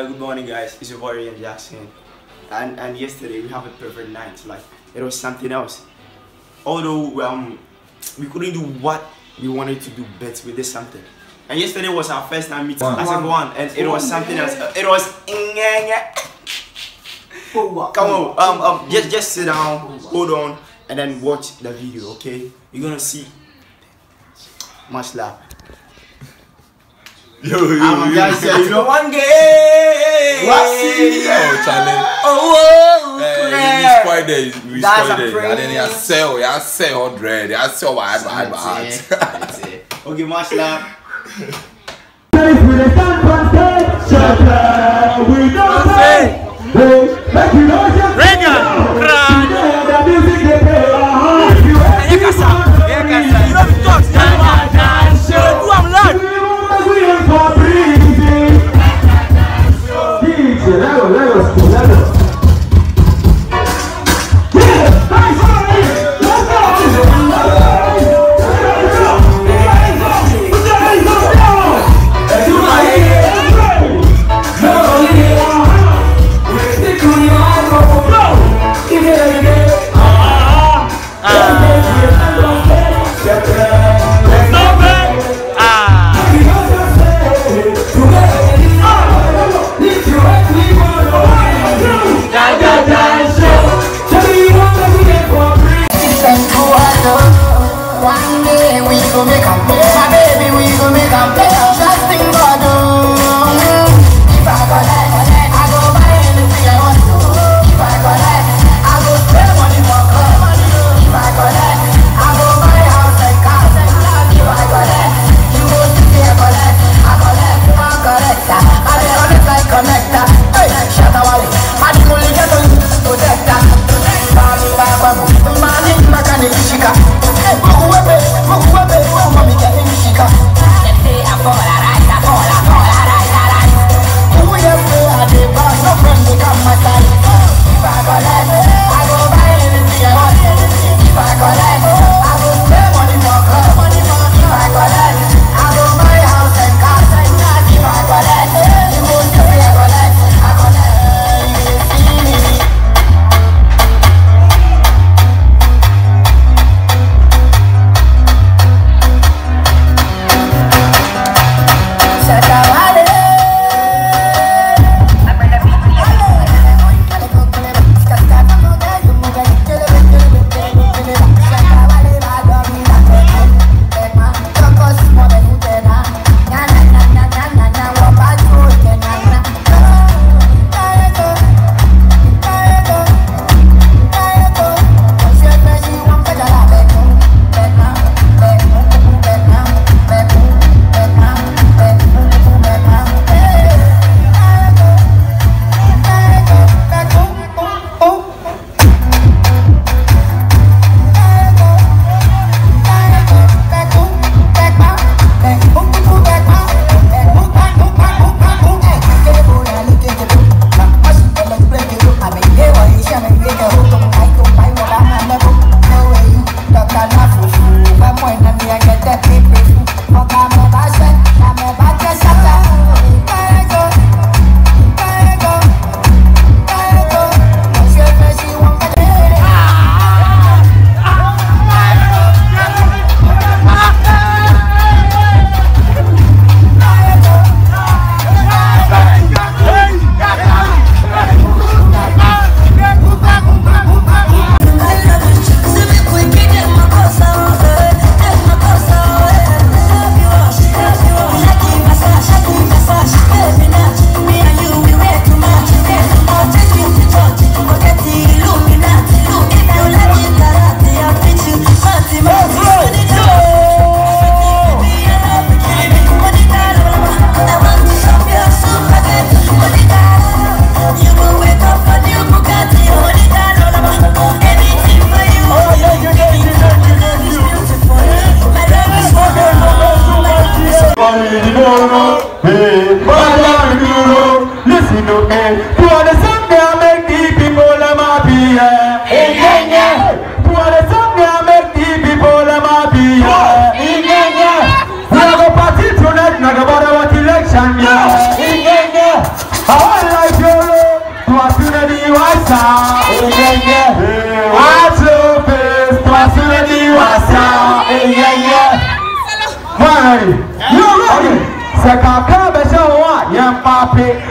Yeah, good morning guys, it's your boy Ryan Jackson. And yesterday we have a perfect night, like it was something else. Although we couldn't do what we wanted to do, but we did something. And yesterday was our first time meeting as a one, and it was something else. It was come on, just sit down, hold on, and then watch the video, okay? You're gonna see much love. I'm just saying, one game. Oh, challenge. Oh, yeah. We spoil it. And then you sell 100. You sell what? Okay, much love. Mama,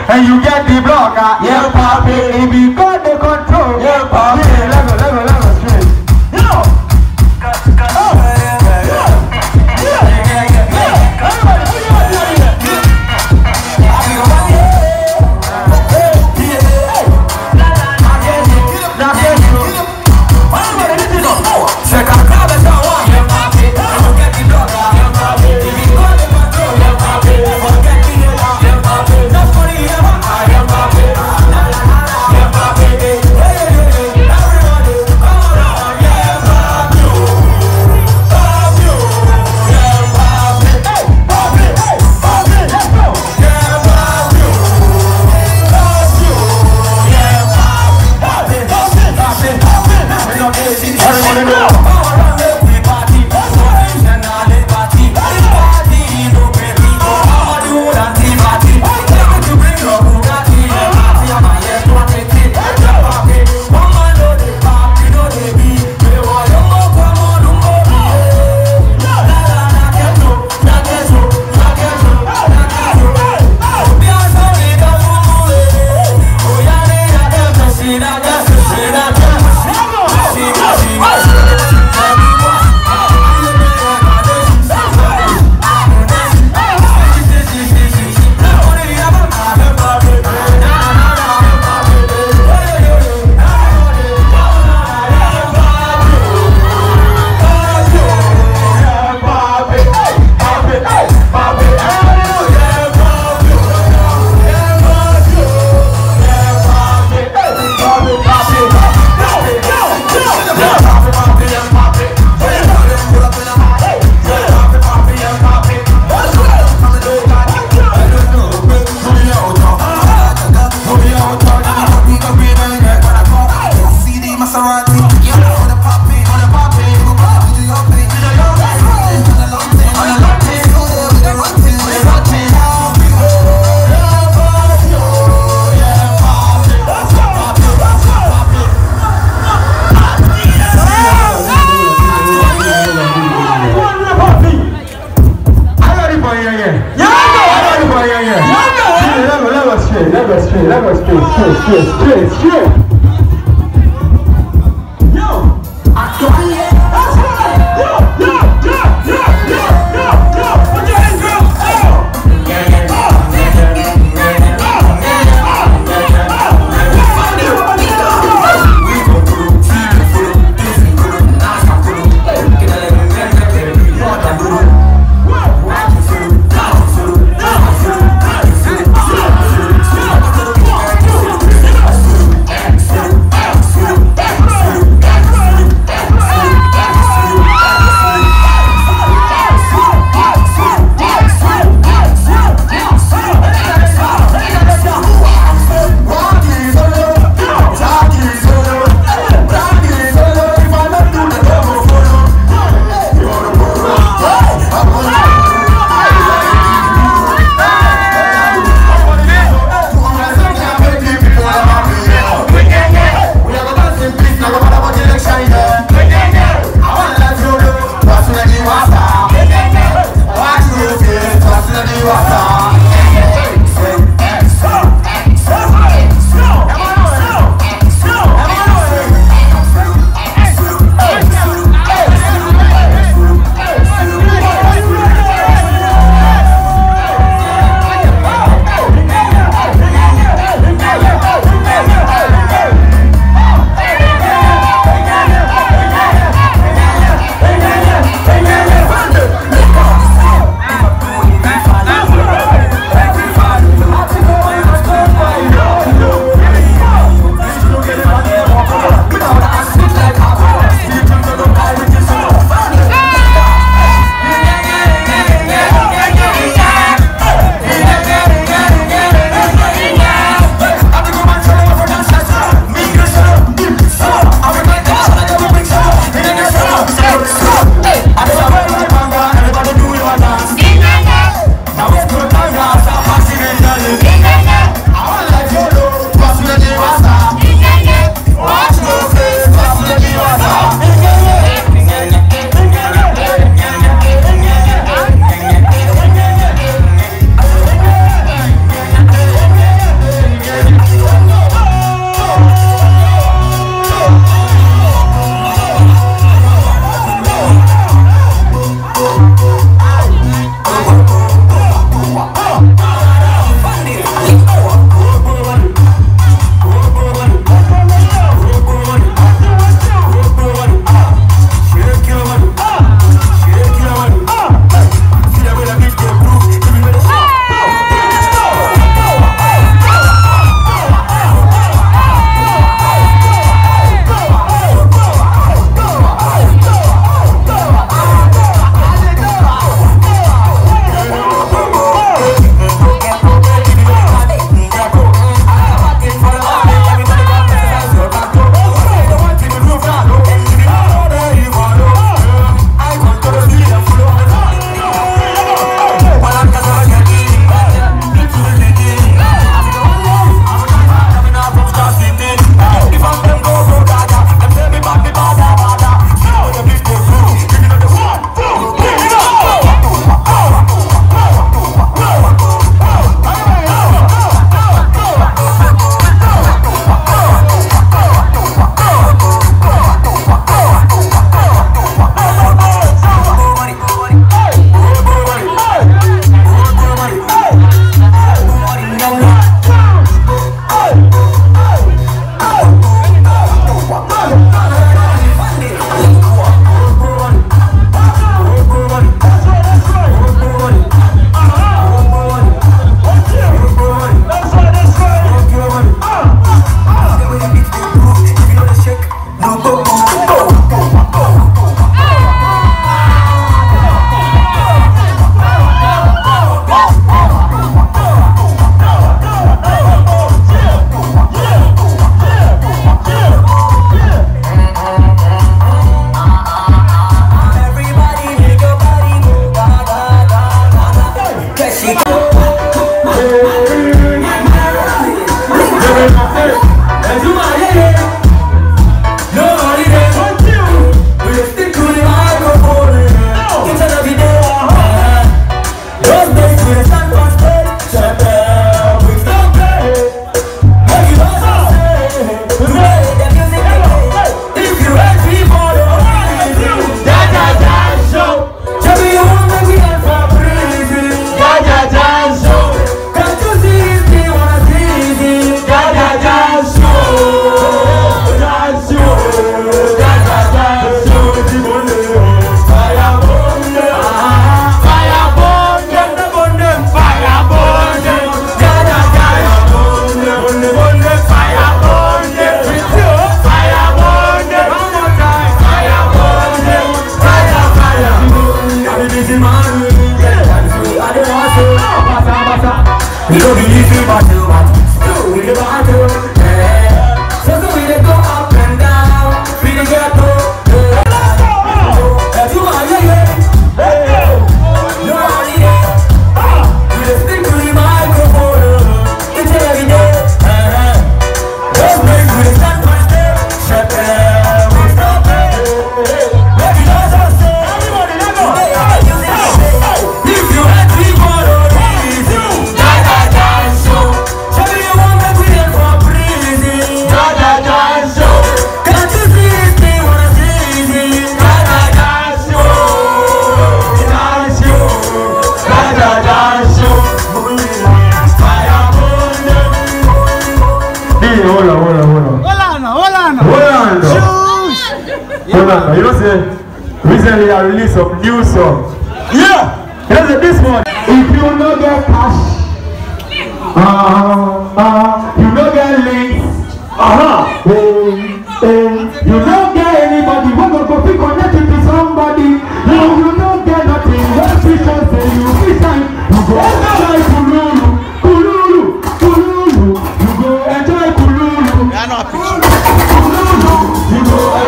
And you get the block, yeah, papi. If you got the control, yeah, papi. Level straight. You know. Straight. Ronaldo. Ronaldo, you know say, recently I released some new song. Yeah, here's this one. If you no get cash, you no get links, you no get anybody, we go go pick connect you to somebody. You no get nothing, what people say you this time, you go enjoy like Kululu, Kululu, Kululu, you go enjoy Kululu. Kululu, you go enjoy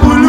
Kululu.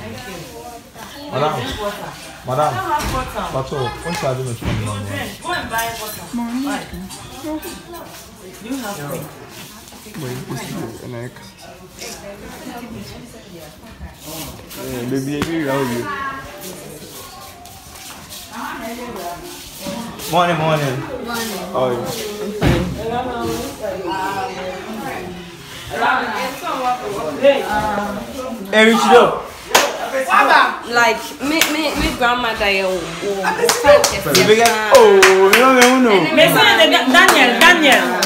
Madam, Bato, what's I do with you? Go and buy water. Why? You have to. Wait, an egg. Baby, I love you. Morning, morning. Morning. Oh, yeah. I'm fine. Like me grandmother oh Daniel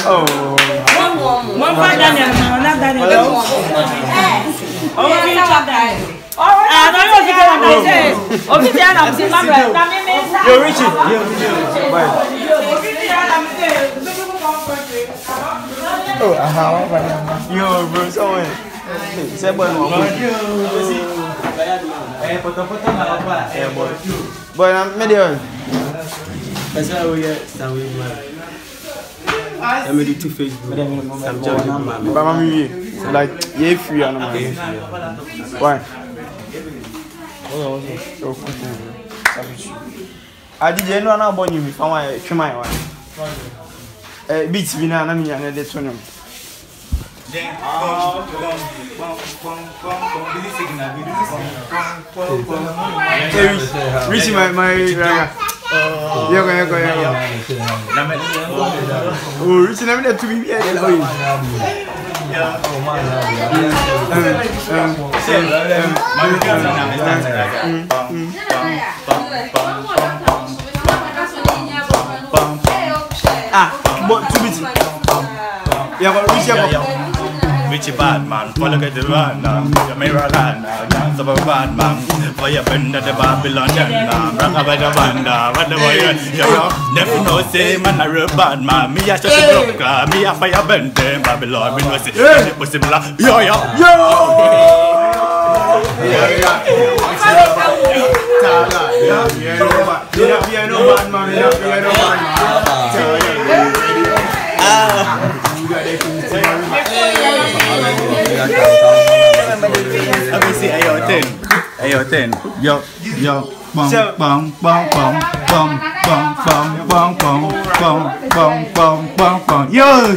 oh Daniel I'm I didn't know how to do it. I didn't know Richie bad man, follow the run now. Mirror land now, dance of a bad man. For your friend at the Babylon now. Rock about the banda, what the boy you know. Never know say man a real bad man. Me a shot the block, me a fire bend them Babylon. Me no see, me pussy black. Yo yo yo. Ayo ten, yo, bang, yo,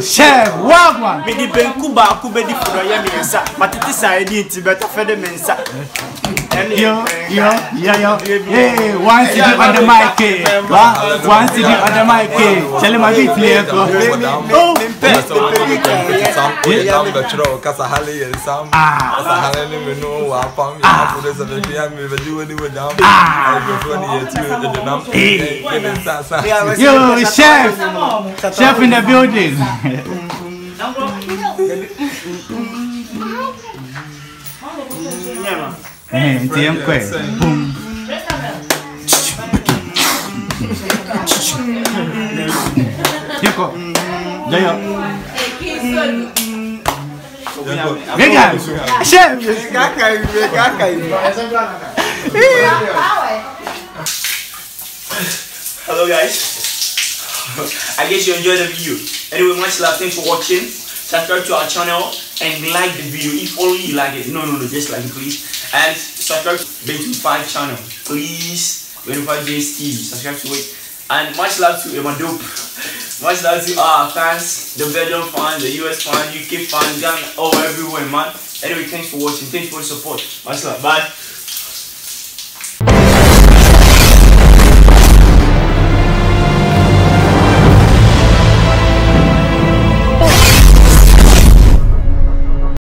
chef, wagwan. Me di ben kuba, kube di furoya mensa. Matiti sa edi Tibet fe de mensa. Yo, hey, one CD on the mic, one CD on the mic. Chale ma beat le ko. Yo, chef in the building. Venga, chef, hello guys, I guess you enjoyed the video. Anyway, much love, thanks for watching. Subscribe to our channel and like the video if only you like it. No, just like it, please. And subscribe to Bentum 5 channel, please. Bentum 5 Days TV, subscribe to it. And much love to Emadope. Much love to our fans, the Belgian fans, the US fans, UK fans, Ghana, all everywhere, man. Anyway, thanks for watching, thanks for the support. Much love, bye.